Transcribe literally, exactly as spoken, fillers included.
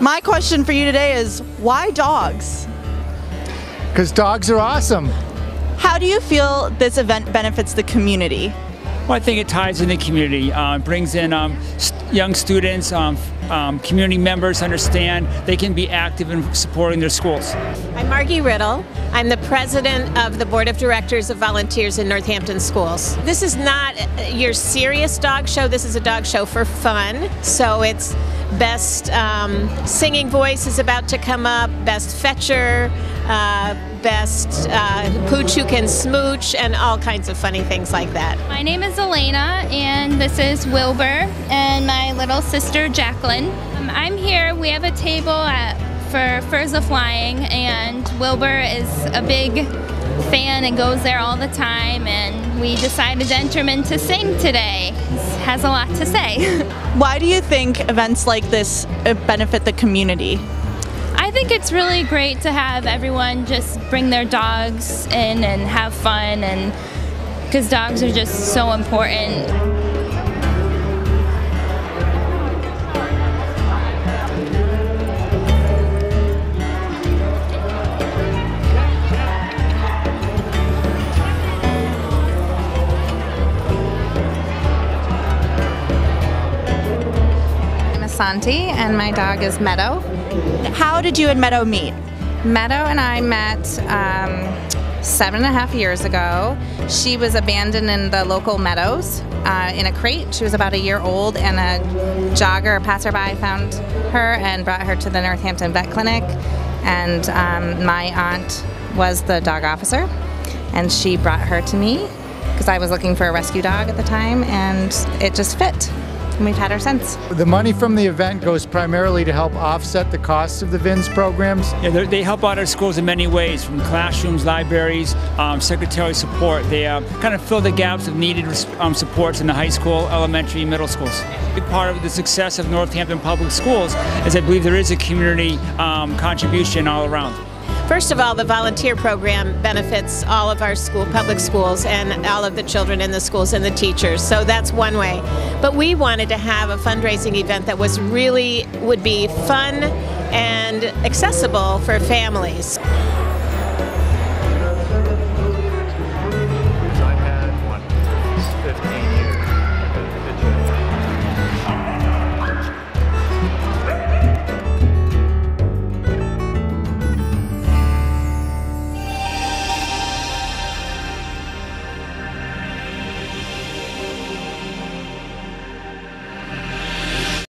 My question for you today is, why dogs? Because dogs are awesome. How do you feel this event benefits the community? Well, I think it ties in the community. Uh, it brings in um, st young students, um, um, community members understand they can be active in supporting their schools. I'm Margie Riddle. I'm the president of the Board of Directors of Volunteers in Northampton Schools. This is not your serious dog show. This is a dog show for fun. So it's best um, singing voice is about to come up, best fetcher, uh, best uh, pooch who can smooch, and all kinds of funny things like that. My name is Elena, and this is Wilbur and my little sister Jacqueline. Um, I'm here. We have a table at, for Furs of Flying, and Wilbur is a big fan and goes there all the time, and we decided to enter him in to sing today. He has a lot to say. Why do you think events like this benefit the community? I think it's really great to have everyone just bring their dogs in and have fun, and because dogs are just so important. I'm Asanti, and my dog is Meadow. How did you and Meadow meet? Meadow and I met um, seven and a half years ago. She was abandoned in the local meadows uh, in a crate. She was about a year old, and a jogger, a passerby, found her and brought her to the Northampton Vet Clinic. And um, my aunt was the dog officer, and she brought her to me because I was looking for a rescue dog at the time, and it just fit. And we've had her since. The money from the event goes primarily to help offset the costs of the VINS programs. Yeah, they help out our schools in many ways, from classrooms, libraries, um, secretarial support. They uh, kind of fill the gaps of needed um, supports in the high school, elementary, middle schools. A big part of the success of Northampton Public Schools is I believe there is a community um, contribution all around. First of all, the volunteer program benefits all of our school, public schools, and all of the children in the schools and the teachers, so that's one way. But we wanted to have a fundraising event that was really, would be fun and accessible for families.